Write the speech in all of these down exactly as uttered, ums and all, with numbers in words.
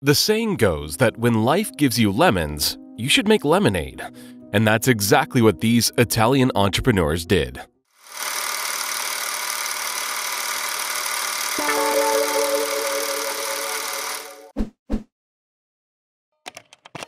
The saying goes that when life gives you lemons, you should make lemonade. And that's exactly what these Italian entrepreneurs did.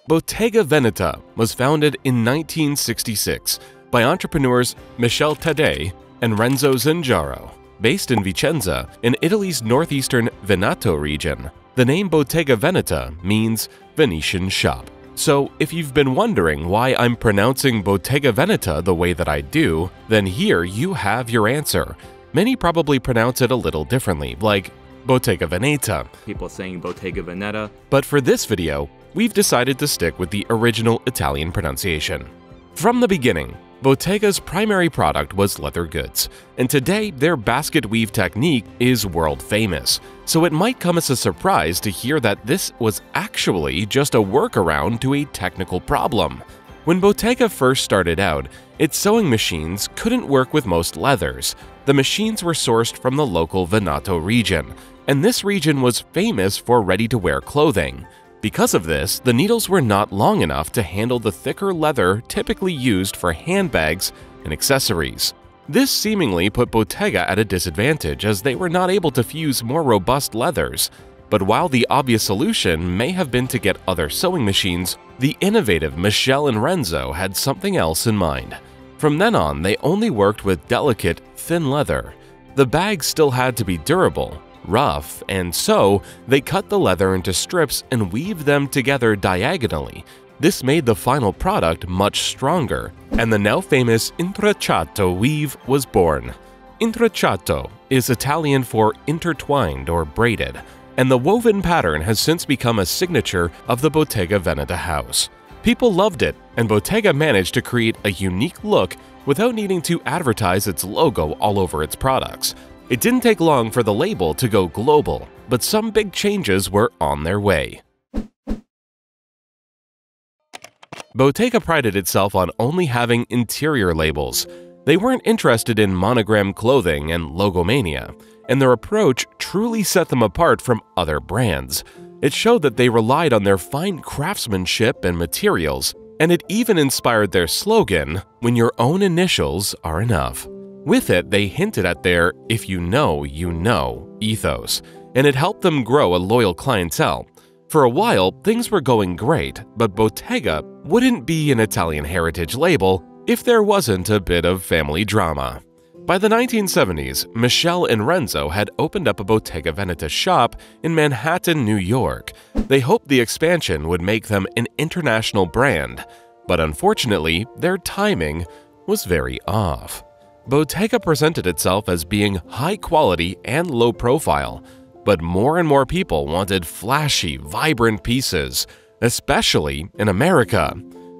Bottega Veneta was founded in nineteen sixty-six by entrepreneurs Michele Taddei and Renzo Zengiaro. Based in Vicenza, in Italy's northeastern Veneto region, the name Bottega Veneta means Venetian shop. So if you've been wondering why I'm pronouncing Bottega Veneta the way that I do, then here you have your answer. Many probably pronounce it a little differently, like Bottega Veneta. People saying Bottega Veneta. But for this video, we've decided to stick with the original Italian pronunciation. From the beginning, Bottega's primary product was leather goods, and today their basket weave technique is world famous, so it might come as a surprise to hear that this was actually just a workaround to a technical problem. When Bottega first started out, its sewing machines couldn't work with most leathers. The machines were sourced from the local Veneto region, and this region was famous for ready-to-wear clothing. Because of this, the needles were not long enough to handle the thicker leather typically used for handbags and accessories. This seemingly put Bottega at a disadvantage as they were not able to fuse more robust leathers. But while the obvious solution may have been to get other sewing machines, the innovative Michele and Renzo had something else in mind. From then on, they only worked with delicate, thin leather. The bags still had to be durable, rough, and so they cut the leather into strips and weave them together diagonally. This made the final product much stronger, and the now famous Intrecciato weave was born. Intrecciato is Italian for intertwined or braided, and the woven pattern has since become a signature of the Bottega Veneta house. People loved it, and Bottega managed to create a unique look without needing to advertise its logo all over its products. It didn't take long for the label to go global, but some big changes were on their way. Bottega prided itself on only having interior labels. They weren't interested in monogram clothing and logomania, and their approach truly set them apart from other brands. It showed that they relied on their fine craftsmanship and materials, and it even inspired their slogan, "When your own initials are enough." With it, they hinted at their "if you know, you know" ethos, and it helped them grow a loyal clientele. For a while, things were going great, but Bottega wouldn't be an Italian heritage label if there wasn't a bit of family drama. By the nineteen seventies, Michele and Renzo had opened up a Bottega Veneta shop in Manhattan, New York. They hoped the expansion would make them an international brand, but unfortunately, their timing was very off. Bottega presented itself as being high quality and low profile, but more and more people wanted flashy, vibrant pieces, especially in America.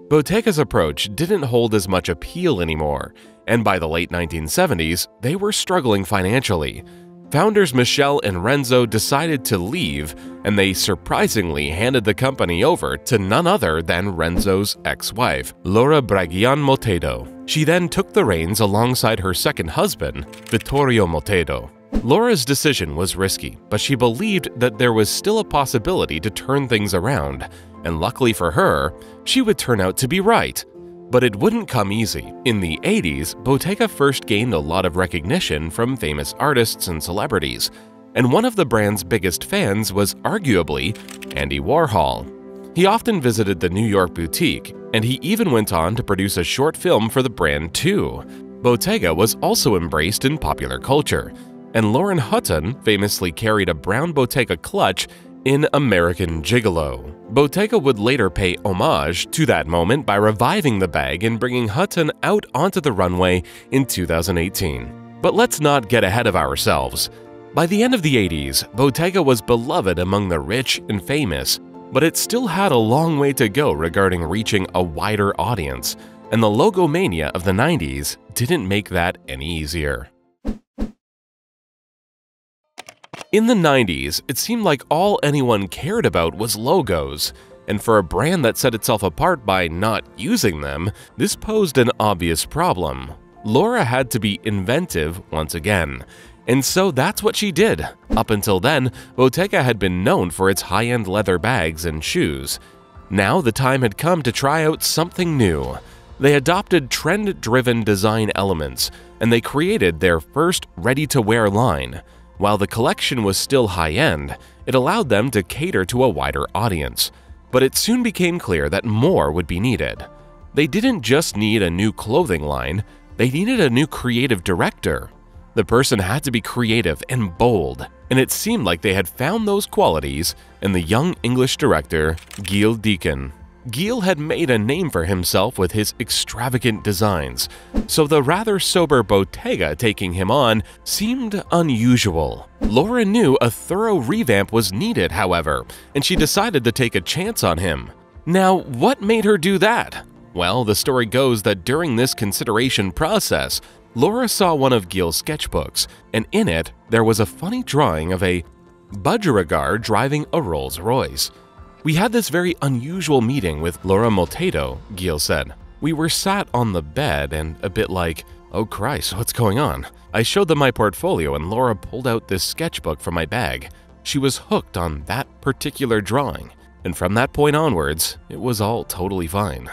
Bottega's approach didn't hold as much appeal anymore, and by the late nineteen seventies, they were struggling financially. Founders Michele and Renzo decided to leave, and they surprisingly handed the company over to none other than Renzo's ex-wife, Laura Braggion Moltedo. She then took the reins alongside her second husband, Vittorio Moltedo. Laura's decision was risky, but she believed that there was still a possibility to turn things around, and luckily for her, she would turn out to be right. But it wouldn't come easy. In the eighties, Bottega first gained a lot of recognition from famous artists and celebrities, and one of the brand's biggest fans was arguably Andy Warhol. He often visited the New York boutique, and he even went on to produce a short film for the brand too. Bottega was also embraced in popular culture, and Lauren Hutton famously carried a brown Bottega clutch in American Gigolo. Bottega would later pay homage to that moment by reviving the bag and bringing Hutton out onto the runway in two thousand eighteen. But let's not get ahead of ourselves. By the end of the eighties, Bottega was beloved among the rich and famous, but it still had a long way to go regarding reaching a wider audience, and the logomania of the nineties didn't make that any easier. In the nineties, it seemed like all anyone cared about was logos, and for a brand that set itself apart by not using them, this posed an obvious problem. Laura had to be inventive once again, And so that's what she did. Up until then, Bottega had been known for its high-end leather bags and shoes. Now the time had come to try out something new. They adopted trend-driven design elements, and they created their first ready-to-wear line. While the collection was still high-end, it allowed them to cater to a wider audience. But it soon became clear that more would be needed. They didn't just need a new clothing line, they needed a new creative director. The person had to be creative and bold, and it seemed like they had found those qualities in the young English director Giles Deacon. Giles had made a name for himself with his extravagant designs, so the rather sober Bottega taking him on seemed unusual. Laura knew a thorough revamp was needed, however, and she decided to take a chance on him. Now, what made her do that? Well, the story goes that during this consideration process, Laura saw one of Giles' sketchbooks, and in it there was a funny drawing of a Budgerigar driving a Rolls Royce. "We had this very unusual meeting with Laura Moltedo," Giles said. "We were sat on the bed and a bit like, oh Christ, what's going on? I showed them my portfolio and Laura pulled out this sketchbook from my bag. She was hooked on that particular drawing, and from that point onwards, it was all totally fine.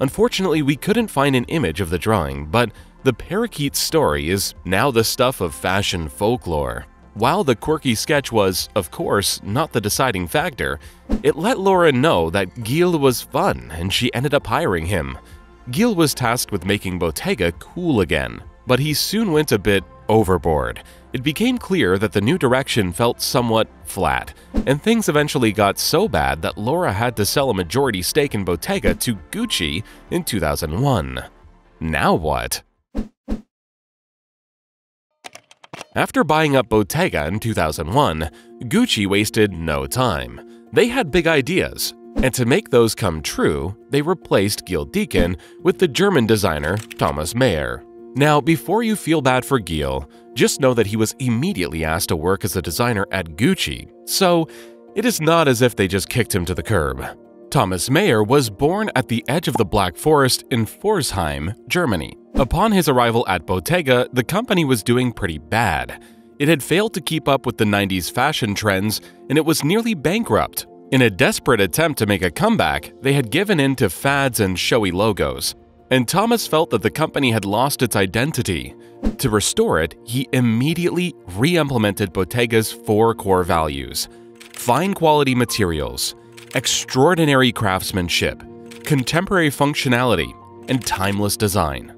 Unfortunately, we couldn't find an image of the drawing, but the parakeet's story is now the stuff of fashion folklore." While the quirky sketch was, of course, not the deciding factor, it let Laura know that Giles was fun, and she ended up hiring him. Giles was tasked with making Bottega cool again, but he soon went a bit overboard. It became clear that the new direction felt somewhat flat, and things eventually got so bad that Laura had to sell a majority stake in Bottega to Gucci in two thousand one. Now what? After buying up Bottega in two thousand one, Gucci wasted no time. They had big ideas, and to make those come true, they replaced Giles Deacon with the German designer Tomas Maier. Now, before you feel bad for Giles, just know that he was immediately asked to work as a designer at Gucci, so it is not as if they just kicked him to the curb. Tomas Maier was born at the edge of the Black Forest in Forsheim, Germany. Upon his arrival at Bottega, the company was doing pretty bad. It had failed to keep up with the nineties fashion trends, and it was nearly bankrupt. In a desperate attempt to make a comeback, they had given in to fads and showy logos, and Tomas felt that the company had lost its identity. To restore it, he immediately re-implemented Bottega's four core values: fine quality materials, extraordinary craftsmanship, contemporary functionality, and timeless design.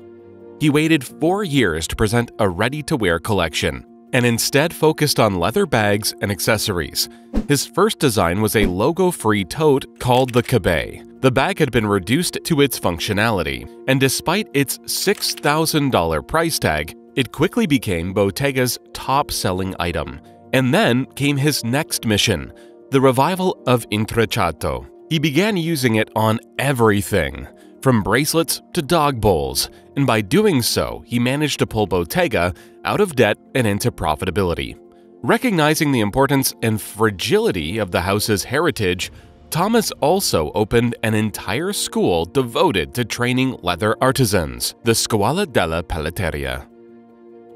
He waited four years to present a ready-to-wear collection, and instead focused on leather bags and accessories. His first design was a logo-free tote called the Cabay. The bag had been reduced to its functionality, and despite its six thousand dollar price tag, it quickly became Bottega's top-selling item. And then came his next mission, the revival of Intrecciato. He began using it on everything, from bracelets to dog bowls, and by doing so, he managed to pull Bottega out of debt and into profitability. Recognizing the importance and fragility of the house's heritage, Tomas also opened an entire school devoted to training leather artisans, the Scuola della Pelleteria.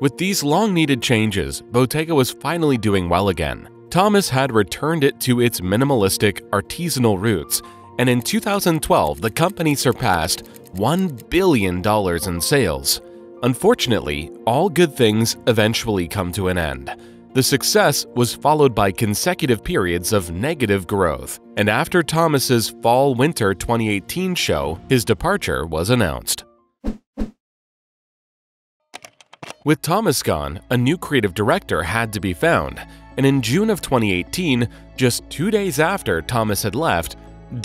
With these long-needed changes, Bottega was finally doing well again. Tomas had returned it to its minimalistic, artisanal roots, and in two thousand twelve, the company surpassed one billion dollars in sales. Unfortunately, all good things eventually come to an end. The success was followed by consecutive periods of negative growth, and after Tomas's Fall-Winter twenty eighteen show, his departure was announced. With Tomas gone, a new creative director had to be found. And in June of twenty eighteen, just two days after Tomas had left,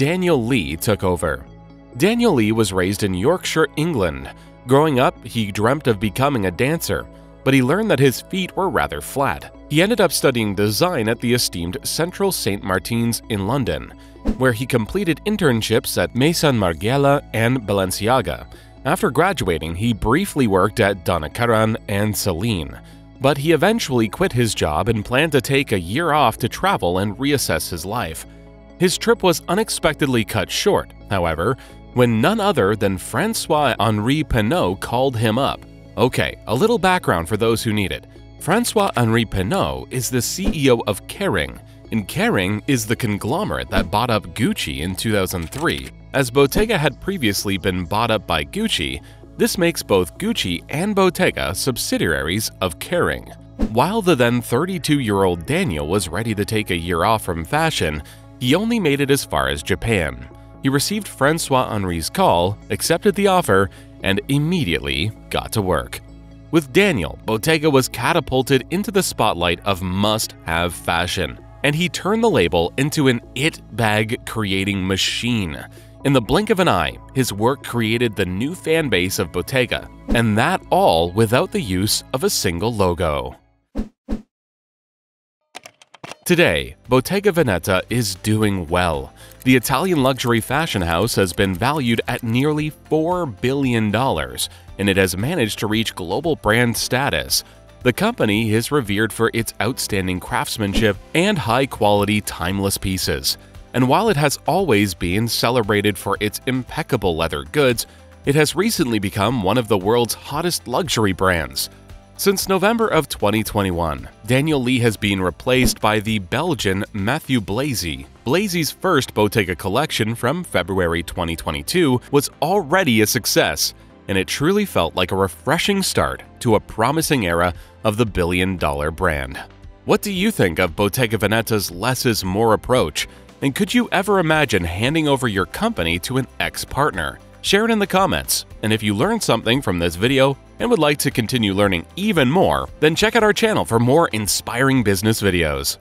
Daniel Lee took over. Daniel Lee was raised in Yorkshire, England. Growing up, he dreamt of becoming a dancer, but he learned that his feet were rather flat. He ended up studying design at the esteemed Central Saint Martins in London, where he completed internships at Maison Margiela and Balenciaga. After graduating, he briefly worked at Donna Karan and Celine, but he eventually quit his job and planned to take a year off to travel and reassess his life. His trip was unexpectedly cut short, however, when none other than François-Henri Pinault called him up. Okay, a little background for those who need it. François-Henri Pinault is the C E O of Kering, and Kering is the conglomerate that bought up Gucci in two thousand three. As Bottega had previously been bought up by Gucci, this makes both Gucci and Bottega subsidiaries of Kering. While the then thirty-two-year-old Daniel was ready to take a year off from fashion, he only made it as far as Japan. He received François-Henri's call, accepted the offer, and immediately got to work. With Daniel, Bottega was catapulted into the spotlight of must-have fashion, and he turned the label into an it-bag-creating machine. In the blink of an eye, his work created the new fan base of Bottega, and that all without the use of a single logo. Today, Bottega Veneta is doing well. The Italian luxury fashion house has been valued at nearly four billion dollars, and it has managed to reach global brand status. The company is revered for its outstanding craftsmanship and high-quality, timeless pieces. And while it has always been celebrated for its impeccable leather goods, it has recently become one of the world's hottest luxury brands. Since November of twenty twenty-one, Daniel Lee has been replaced by the Belgian Matthew Blazy. Blazy's first Bottega collection from February twenty twenty-two was already a success, and it truly felt like a refreshing start to a promising era of the billion-dollar brand. What do you think of Bottega Veneta's less is more approach? And could you ever imagine handing over your company to an ex-partner? Share it in the comments, and if you learned something from this video and would like to continue learning even more, then check out our channel for more inspiring business videos.